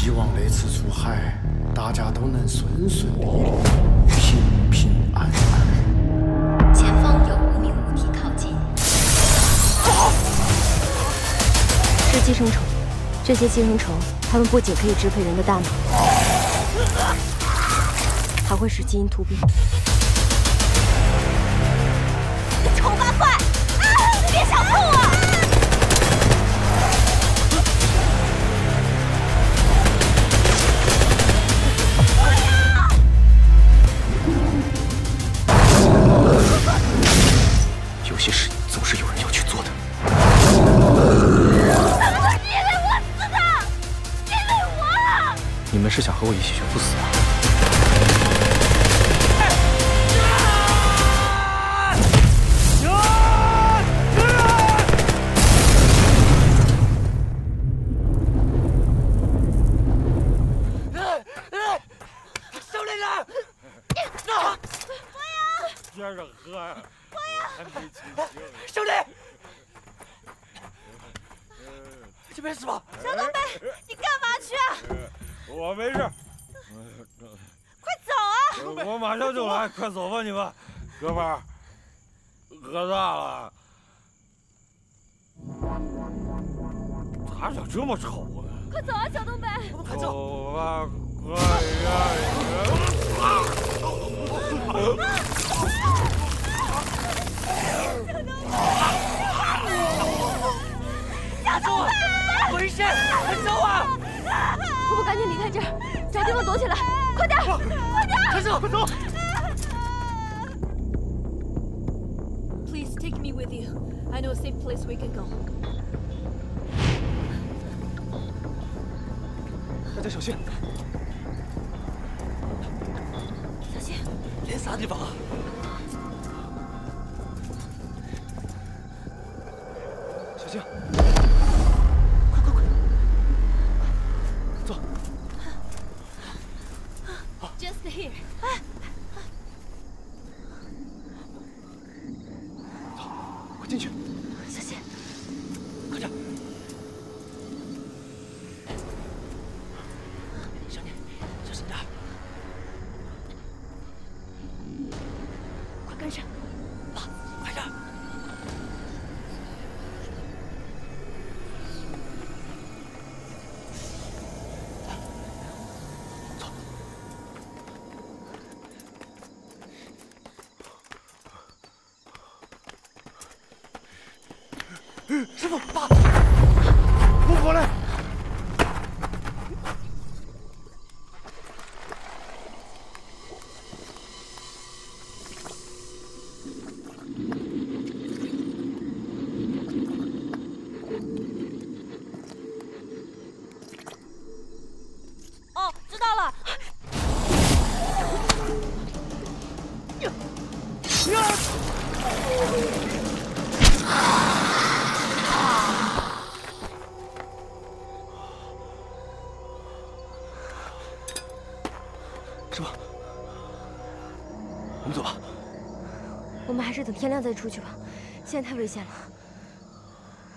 希望这次出海，大家都能顺顺利利、平平安安。前方有无名物体靠近，是寄生虫。这些寄生虫，它们不仅可以支配人的大脑，还会使基因突变。 丑八怪，啊！你别想碰我！有些事总是有人要去做的。他们都是因为我死的，因为我。你们是想和我一起全部死啊？ 接着喝呀！兄弟，你没事吧？小东北，你干嘛去？我没事。快走啊！我马上就来，快走吧你们！哥们儿，喝大了。咋长这么丑呢？快走啊，小东北！我们快走吧，快呀！ 浑身很脏啊！我们赶紧离开这儿，找地方躲起来，快点，快点！快走，快走 ！Please take me with you. I know a safe place we can go. 大家小心！小心！连啥地方啊？ 小心！快快快！走。Just here。走，快进去。小心！快点！小妮，小心点！快跟上！ 师傅，爸，我回来。哦，知道了。师傅，我们走吧。我们还是等天亮再出去吧，现在太危险了。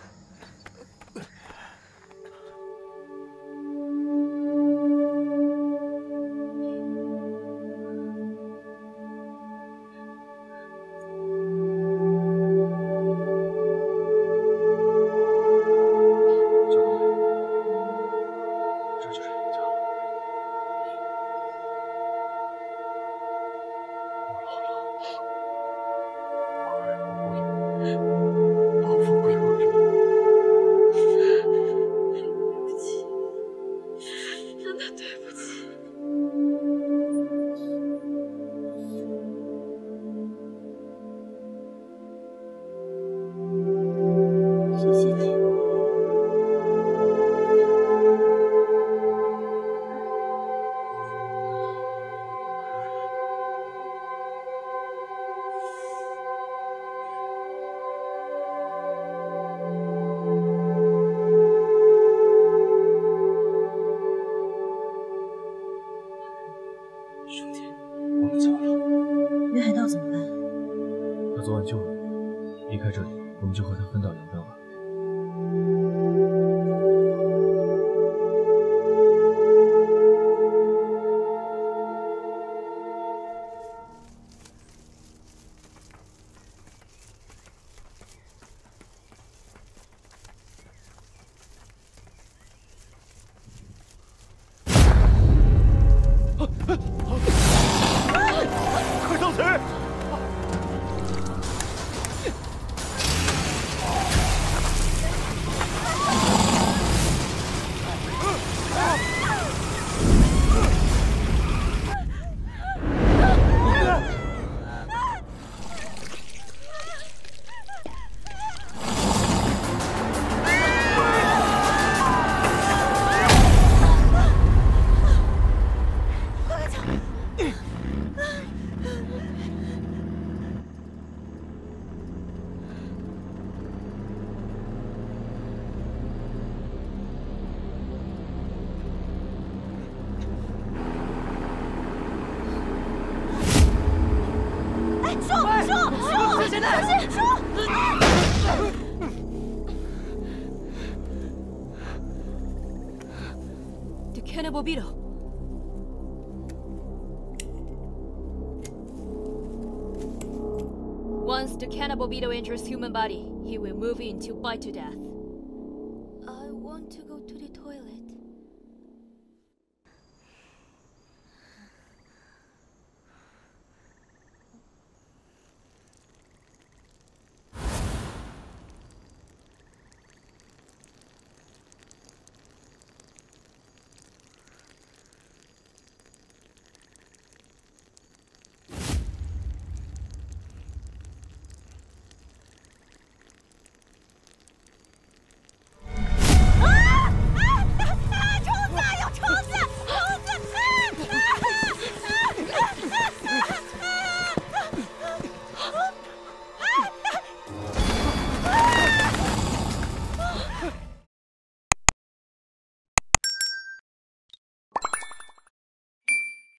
小东北，这就是你家。 兄弟，我们走了。那海盗怎么办？他昨晚救了我，离开这里，我们就和他分道扬镳吧。Kenne Bobido. Once the Kenne Bobido enters human body, he will move in to bite to death. I want to go to the toilet.